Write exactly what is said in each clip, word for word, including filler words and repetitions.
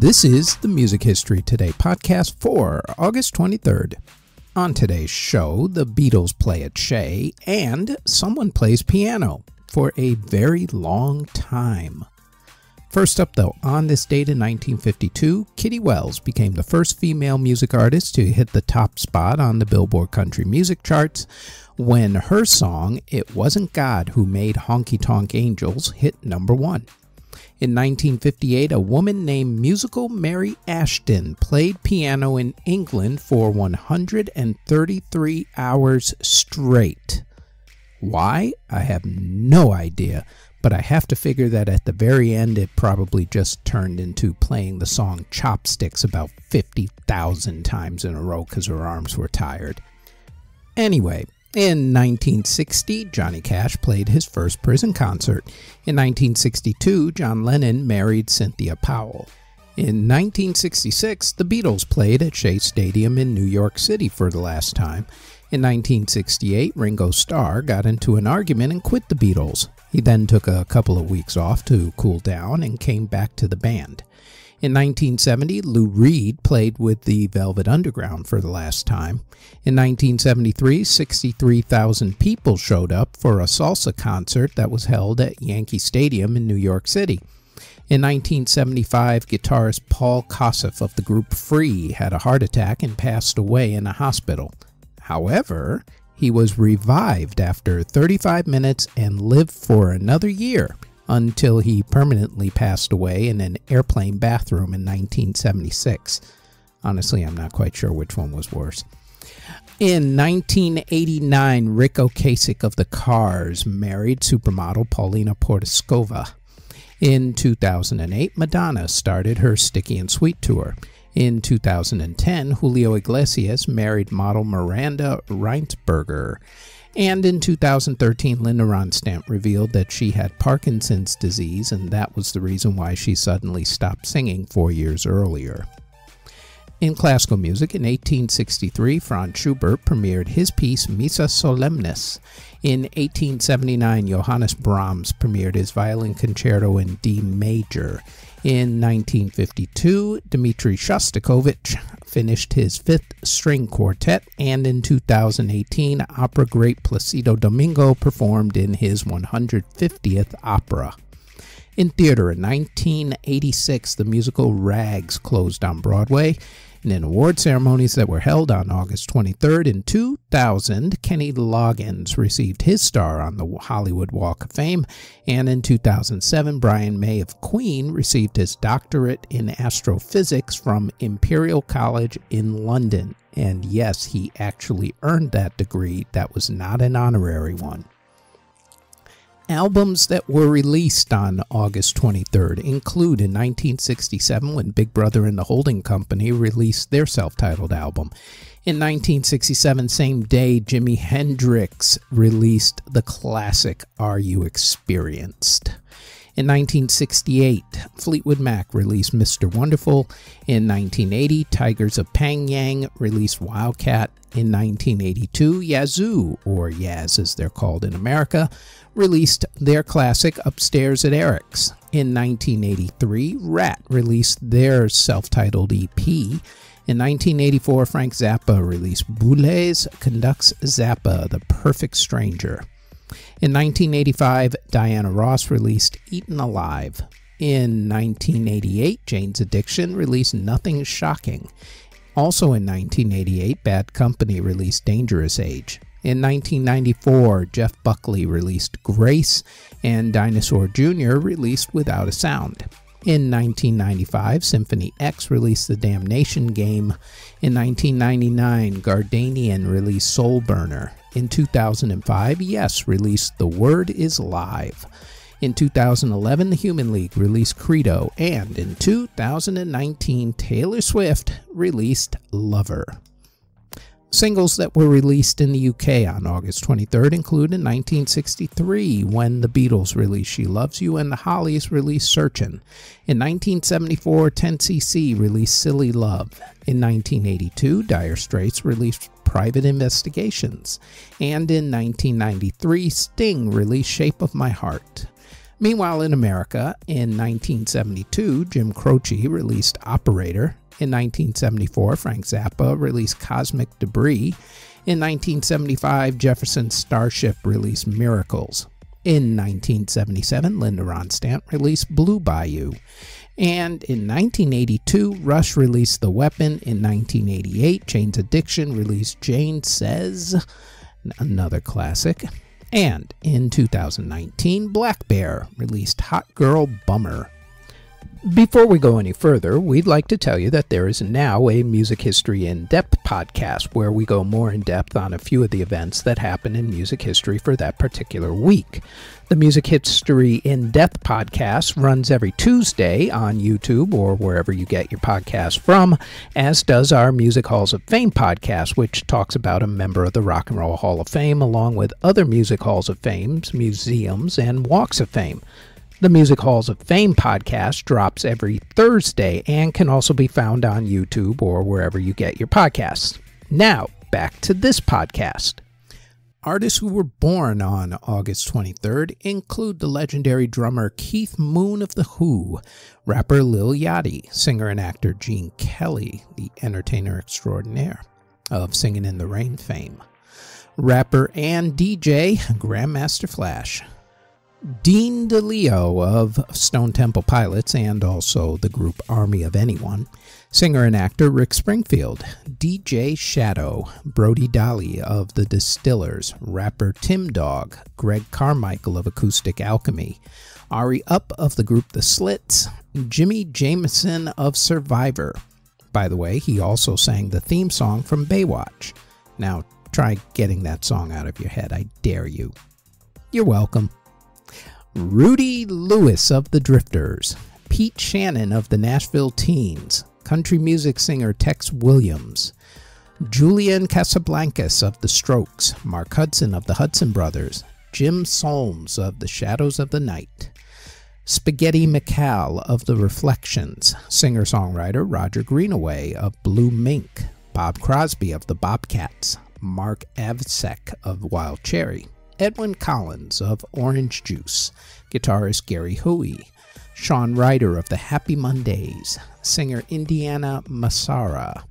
This is the Music History Today podcast for August twenty-third. On today's show, the Beatles play at Shea, and someone plays piano for a very long time. First up though, on this date in nineteen fifty-two, Kitty Wells became the first female music artist to hit the top spot on the Billboard country music charts when her song, It Wasn't God Who Made Honky Tonk Angels, hit number one. In nineteen fifty-eight, a woman named Musical Mary Ashton played piano in England for one hundred thirty-three hours straight. Why? I have no idea. But I have to figure that at the very end it probably just turned into playing the song Chopsticks about fifty thousand times in a row because her arms were tired. Anyway, in nineteen sixty, Johnny Cash played his first prison concert. In nineteen sixty-two, John Lennon married Cynthia Powell. In nineteen sixty-six, the Beatles played at Shea Stadium in New York City for the last time. In nineteen sixty-eight, Ringo Starr got into an argument and quit the Beatles. He then took a couple of weeks off to cool down and came back to the band. In nineteen seventy, Lou Reed played with the Velvet Underground for the last time. In nineteen seventy-three, sixty-three thousand people showed up for a salsa concert that was held at Yankee Stadium in New York City. In nineteen seventy-five, guitarist Paul Kossoff of the group Free had a heart attack and passed away in a hospital. However, he was revived after thirty-five minutes and lived for another year until he permanently passed away in an airplane bathroom in nineteen seventy-six. Honestly, I'm not quite sure which one was worse. In nineteen eighty-nine, Ric Ocasek of the Cars married supermodel Paulina Porizkova. In two thousand eight, Madonna started her Sticky and Sweet tour. In two thousand ten, Julio Iglesias married model Miranda Rijnsburger. And in two thousand thirteen, Linda Ronstadt revealed that she had Parkinson's disease, and that was the reason why she suddenly stopped singing four years earlier. In classical music, in eighteen sixty-three, Franz Schubert premiered his piece Missa Solemnis. In eighteen seventy-nine, Johannes Brahms premiered his violin concerto in D major. In nineteen fifty-two, Dmitri Shostakovich finished his fifth string quartet, and in two thousand eighteen, opera great Placido Domingo performed in his one hundred fiftieth opera. In theater, in nineteen eighty-six, the musical Rags closed on Broadway, and in award ceremonies that were held on August twenty-third, in two thousand, Kenny Loggins received his star on the Hollywood Walk of Fame, and in two thousand seven, Brian May of Queen received his doctorate in astrophysics from Imperial College in London. And yes, he actually earned that degree. That was not an honorary one. Albums that were released on August twenty-third include in nineteen sixty-seven when Big Brother and the Holding Company released their self-titled album. In nineteen sixty-seven, same day, Jimi Hendrix released the classic Are You Experienced? In nineteen sixty-eight, Fleetwood Mac released Mister Wonderful. In nineteen eighty, Tigers of Pangyang released Wildcat. In nineteen eighty-two, Yazoo, or Yaz as they're called in America, released their classic Upstairs at Eric's. In nineteen eighty-three, Rat released their self-titled E P. In nineteen eighty-four, Frank Zappa released Boulez Conducts Zappa, The Perfect Stranger. In nineteen eighty-five, Diana Ross released Eaten Alive. In nineteen eighty-eight, Jane's Addiction released Nothing Shocking. Also in nineteen eighty-eight, Bad Company released Dangerous Age. In nineteen ninety-four, Jeff Buckley released Grace, and Dinosaur Junior released Without a Sound. In nineteen ninety-five, Symphony X released The Damnation Game. In nineteen ninety-nine, Gardanian released Soul Burner. In two thousand five, Yes released The Word Is Live. In two thousand eleven, the Human League released Credo, and in two thousand nineteen, Taylor Swift released Lover. Singles that were released in the U K on August twenty-third include in nineteen sixty-three when the Beatles released She Loves You and the Hollies released Searchin'. In nineteen seventy-four, ten C C released Silly Love. In nineteen eighty-two, Dire Straits released Private Investigations. And in nineteen ninety-three, Sting released Shape of My Heart. Meanwhile, in America, in nineteen seventy-two, Jim Croce released Operator. In nineteen seventy-four, Frank Zappa released Cosmic Debris. In nineteen seventy-five, Jefferson Starship released Miracles. In nineteen seventy-seven, Linda Ronstadt released Blue Bayou. And in nineteen eighty-two, Rush released The Weapon. In nineteen eighty-eight, Jane's Addiction released Jane Says, another classic. And in two thousand nineteen, Black Bear released Hot Girl Bummer. Before we go any further, we'd like to tell you that there is now a Music History In-Depth podcast where we go more in-depth on a few of the events that happen in music history for that particular week. The Music History In-Depth podcast runs every Tuesday on YouTube or wherever you get your podcasts from, as does our Music Halls of Fame podcast, which talks about a member of the Rock and Roll Hall of Fame along with other Music Halls of Fame, museums, and walks of fame. The Music Halls of Fame podcast drops every Thursday and can also be found on YouTube or wherever you get your podcasts. Now, back to this podcast. Artists who were born on August twenty-third include the legendary drummer Keith Moon of The Who, rapper Lil Yachty, singer and actor Gene Kelly, the entertainer extraordinaire of Singin' in the Rain fame, rapper and D J Grandmaster Flash, Dean DeLeo of Stone Temple Pilots and also the group Army of Anyone, singer and actor Rick Springfield, D J Shadow, Brody Daly of The Distillers, rapper Tim Dog, Greg Carmichael of Acoustic Alchemy, Ari Up of the group The Slits, Jimmy Jameson of Survivor. By the way, he also sang the theme song from Baywatch. Now, try getting that song out of your head, I dare you. You're welcome. Rudy Lewis of The Drifters, Pete Shannon of the Nashville Teens, country music singer Tex Williams, Julian Casablancas of The Strokes, Mark Hudson of the Hudson Brothers, Jim Solms of The Shadows of the Night, Spaghetti McCall of The Reflections, singer-songwriter Roger Greenaway of Blue Mink, Bob Crosby of The Bobcats, Mark Avsec of Wild Cherry, Edwin Collins of Orange Juice, guitarist Gary Huey, Sean Ryder of the Happy Mondays, singer Indiana Massara,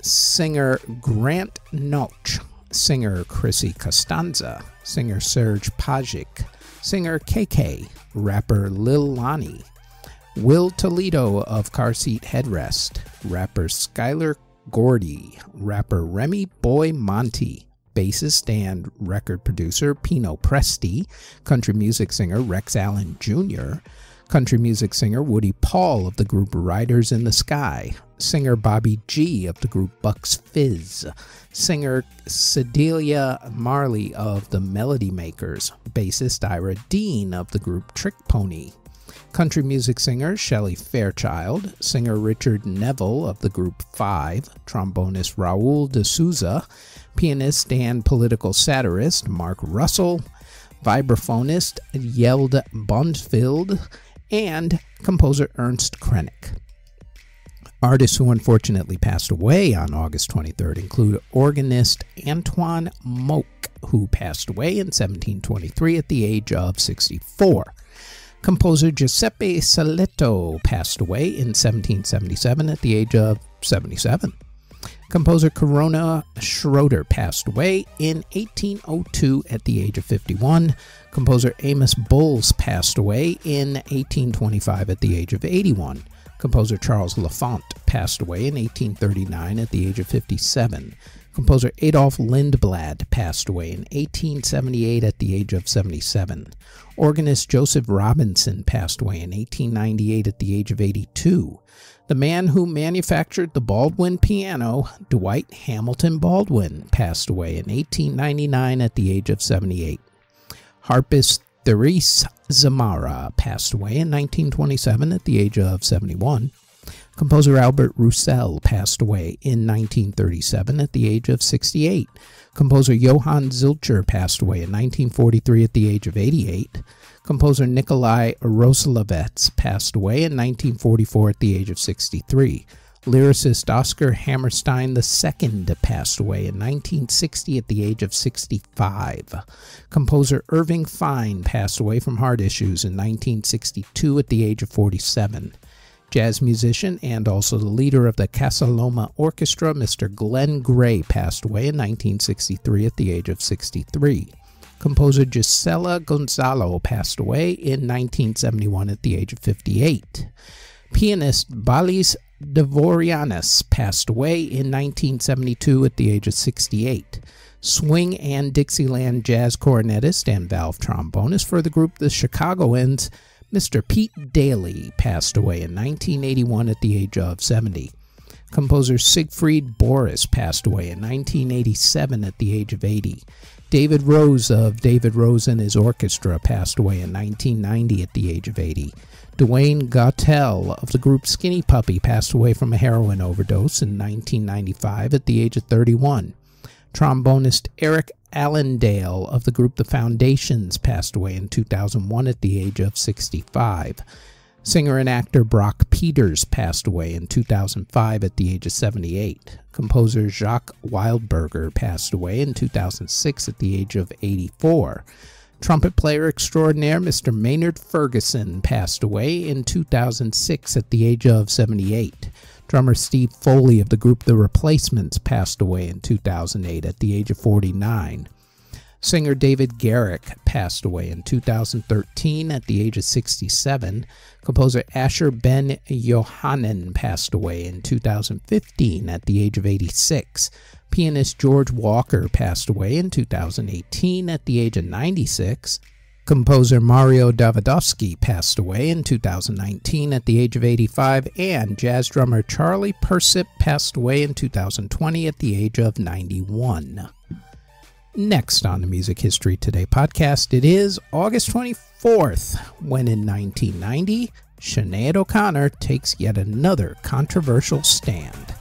singer Grant Notch, singer Chrissy Costanza, singer Serge Pajic, singer K K, rapper Lil Lonnie, Will Toledo of Car Seat Headrest, rapper Skylar Gordy, rapper Remy Boy Monty, bassist and record producer Pino Presti, country music singer Rex Allen Junior, country music singer Woody Paul of the group Riders in the Sky, singer Bobby G of the group Bucks Fizz, singer Sedelia Marley of the Melody Makers, bassist Ira Dean of the group Trick Pony, country music singer Shelley Fairchild, singer Richard Neville of the group Five, trombonist Raul de Souza, pianist and political satirist Mark Russell, vibraphonist Yeld Bondfield, and composer Ernst Krenek. Artists who unfortunately passed away on August twenty-third include organist Antoine Moque, who passed away in seventeen twenty-three at the age of sixty-four. Composer Giuseppe Saletto passed away in seventeen seventy-seven at the age of seventy-seven. Composer Corona Schroeder passed away in eighteen oh two at the age of fifty-one. Composer Amos Bolles passed away in eighteen twenty-five at the age of eighty-one. Composer Charles Lafont passed away in eighteen thirty-nine at the age of fifty-seven. Composer Adolf Lindblad passed away in eighteen seventy-eight at the age of seventy-seven. Organist Joseph Robinson passed away in eighteen ninety-eight at the age of eighty-two. The man who manufactured the Baldwin piano, Dwight Hamilton Baldwin, passed away in eighteen ninety-nine at the age of seventy-eight. Harpist Therese Zamara passed away in nineteen twenty-seven at the age of seventy-one. Composer Albert Roussel passed away in nineteen thirty-seven at the age of sixty-eight. Composer Johann Zilcher passed away in nineteen forty-three at the age of eighty-eight. Composer Nikolai Roslevets passed away in nineteen forty-four at the age of sixty-three. Lyricist Oscar Hammerstein the Second passed away in nineteen sixty at the age of sixty-five. Composer Irving Fine passed away from heart issues in nineteen sixty-two at the age of forty-seven. Jazz musician and also the leader of the Casaloma Orchestra, Mister Glenn Gray, passed away in nineteen sixty-three at the age of sixty-three. Composer Gisela Gonzalo passed away in nineteen seventy-one at the age of fifty-eight. Pianist Balázs Dvoryanis passed away in nineteen seventy-two at the age of sixty-eight. Swing and Dixieland jazz cornetist and valve trombonist for the group The Chicagoans, Mister Pete Daly, passed away in nineteen eighty-one at the age of seventy. Composer Siegfried Boris passed away in nineteen eighty-seven at the age of eighty. David Rose of David Rose and His Orchestra passed away in nineteen ninety at the age of eighty. Dwayne Gauthier of the group Skinny Puppy passed away from a heroin overdose in nineteen ninety-five at the age of thirty-one. Trombonist Eric Allendale of the group The Foundations passed away in two thousand one at the age of sixty-five. Singer and actor Brock Peters passed away in two thousand five at the age of seventy-eight. Composer Jacques Wildberger passed away in two thousand six at the age of eighty-four. Trumpet player extraordinaire Mister Maynard Ferguson passed away in two thousand six at the age of seventy-eight. Drummer Steve Foley of the group The Replacements passed away in two thousand eight at the age of forty-nine. Singer David Garrick passed away in two thousand thirteen at the age of sixty-seven. Composer Asher Ben Yohanan passed away in two thousand fifteen at the age of eighty-six. Pianist George Walker passed away in two thousand eighteen at the age of ninety-six. Composer Mario Davidovsky passed away in two thousand nineteen at the age of eighty-five, and jazz drummer Charlie Persip passed away in two thousand twenty at the age of ninety-one. Next on the Music History Today podcast, it is August twenty-fourth, when in nineteen ninety, Sinead O'Connor takes yet another controversial stand.